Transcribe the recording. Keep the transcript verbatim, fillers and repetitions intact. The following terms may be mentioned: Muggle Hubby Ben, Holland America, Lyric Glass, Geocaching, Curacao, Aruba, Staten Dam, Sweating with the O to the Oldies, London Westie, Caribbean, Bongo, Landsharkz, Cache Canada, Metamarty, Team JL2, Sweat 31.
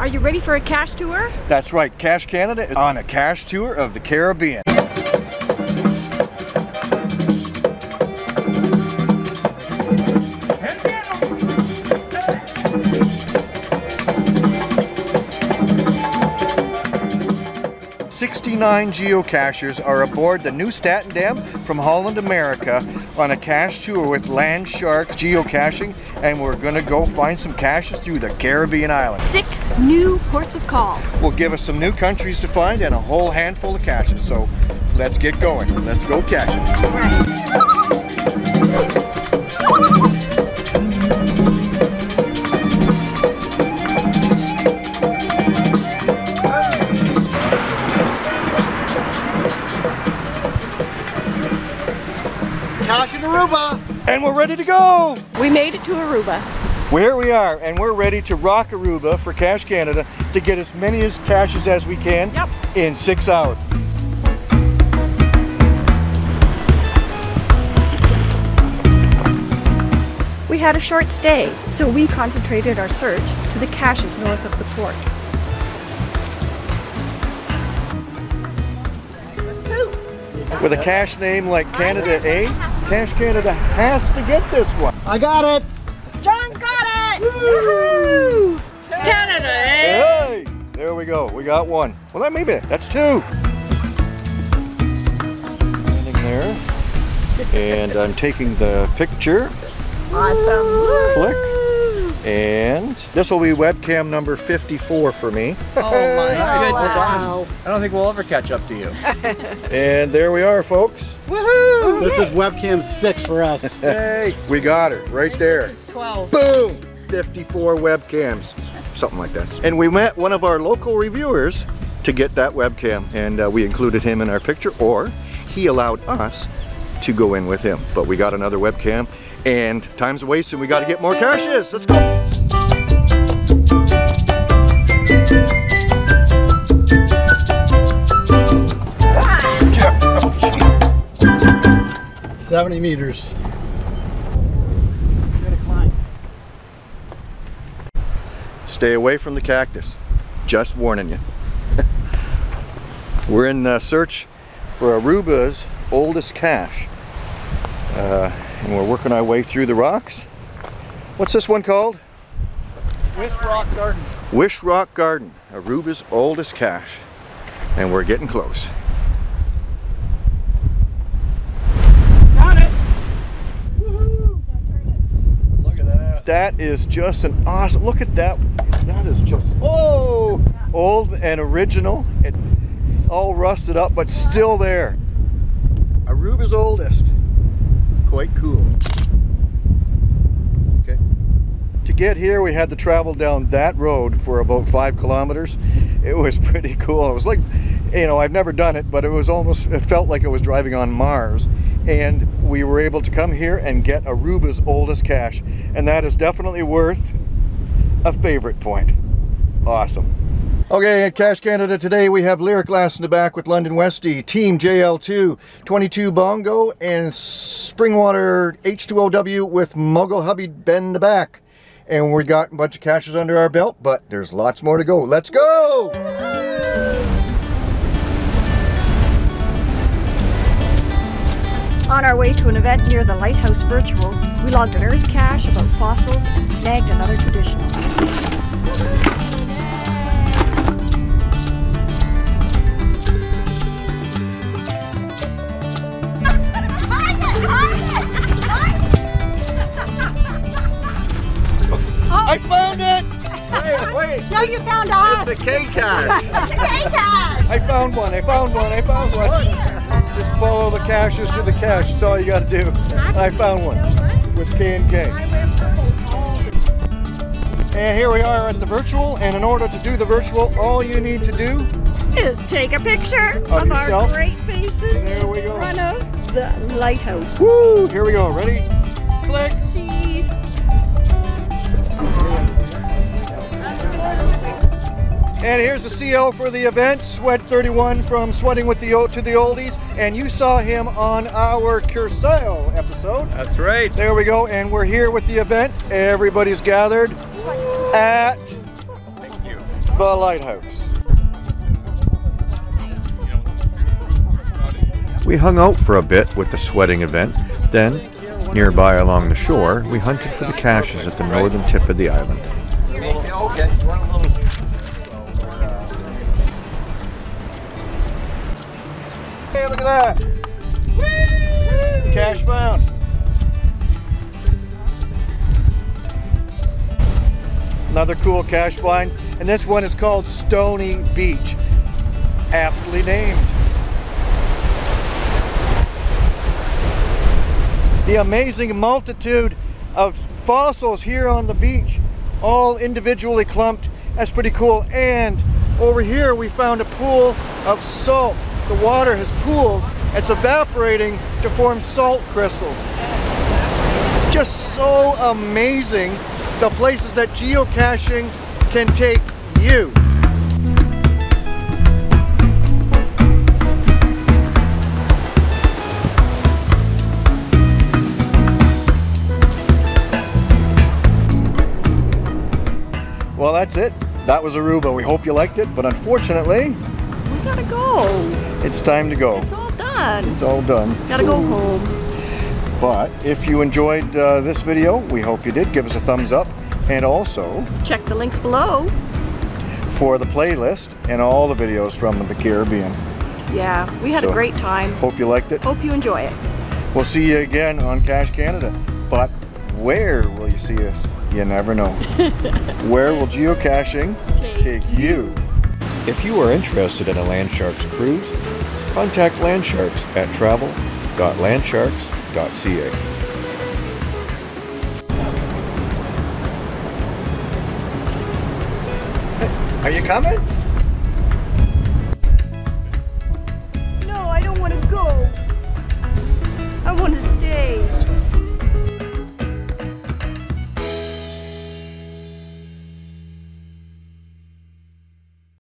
Are you ready for a cache tour? That's right, Cache Canada is on a cache tour of the Caribbean. sixty-nine geocachers are aboard the new Staten Dam from Holland America on a cache tour with Landsharkz geocaching, and we're gonna go find some caches through the Caribbean island. Six new ports of call. We'll give us some new countries to find and a whole handful of caches, so let's get going. Let's go caching. Aruba, and we're ready to go. We made it to Aruba. Where we are, and we're ready to rock Aruba for Cache Canada to get as many as caches as we can yep. in six hours. We had a short stay, so we concentrated our search to the caches north of the port. With a cache name like Canada A, Cache Canada has to get this one. I got it! John's got it! Woo! Woo-hoo! Canada A! Hey! There we go, we got one. Well, that may be it, that's two. Standing there, and I'm taking the picture. Awesome! Click, and this will be webcam number fifty-four for me. Oh my goodness! Wow. I don't think we'll ever catch up to you. And there we are, folks. Woohoo! This is webcam six for us. Hey, we got her right there. This is twelve. Boom! fifty-four webcams, something like that. And we met one of our local reviewers to get that webcam, and uh, we included him in our picture, or he allowed us to go in with him. But we got another webcam, and time's a waste, and we got to get more caches. Let's go. seventy meters. You gotta climb. Stay away from the cactus. Just warning you. We're in uh, search for Aruba's oldest cache. Uh, and we're working our way through the rocks. What's this one called? Wish Rock Garden. Wish Rock Garden, Aruba's oldest cache. And we're getting close. That is just an awesome, look at that. That is just, oh, old and original. It all rusted up, but still there. Aruba's oldest. Quite cool. Okay. To get here, we had to travel down that road for about five kilometers. It was pretty cool. It was like, you know, I've never done it, but it was almost, it felt like I was driving on Mars. And we were able to come here and get Aruba's oldest cache, and that is definitely worth a favorite point. Awesome. Okay, at Cache Canada today we have Lyric Glass in the back with London Westie, Team J L two, twenty-two Bongo, and Springwater H two O W with Muggle Hubby Ben in the back. And we got a bunch of caches under our belt, but there's lots more to go. Let's go! On our way to an event near the Lighthouse Virtual, we logged an Earth cache about fossils and snagged another traditional. Oh. I found it! Wait, wait! No, you found us! It's a K-cache! It's a K-cache! I found one, I found one, I found one! Just follow the caches to the cache. That's all you got to do. I found one with K and K. And here we are at the virtual. And in order to do the virtual, all you need to do is take a picture of, of our great faces there we go. in front of the lighthouse. Woo! Here we go. Ready? Click. Cheese. And here's the C L for the event, Sweat thirty-one from Sweating with the O to the Oldies. And you saw him on our Curacao episode. That's right. There we go. And we're here with the event. Everybody's gathered at Thank you. the lighthouse. We hung out for a bit with the sweating event, then, nearby along the shore, we hunted for the caches at the northern tip of the island. Hey, look at that! Woo! Cache found! Another cool cache find, and this one is called Stony Beach, aptly named. The amazing multitude of fossils here on the beach, all individually clumped. That's pretty cool. And over here we found a pool of salt. The water has pooled. It's evaporating to form salt crystals. Just so amazing the places that geocaching can take you. Well, that's it. That was Aruba. We hope you liked it, but unfortunately, we gotta go. It's time to go. It's all done. It's all done. Gotta Ooh. go home. But if you enjoyed uh, this video, we hope you did. Give us a thumbs up, and also check the links below for the playlist and all the videos from the Caribbean. Yeah, we had so, a great time. Hope you liked it. Hope you enjoy it. We'll see you again on Cache Canada, but where will you see us? You never know. Where will geocaching take, take you? If you are interested in a Landsharkz cruise, contact Landsharkz at travel dot landsharkz dot c a. Are you coming?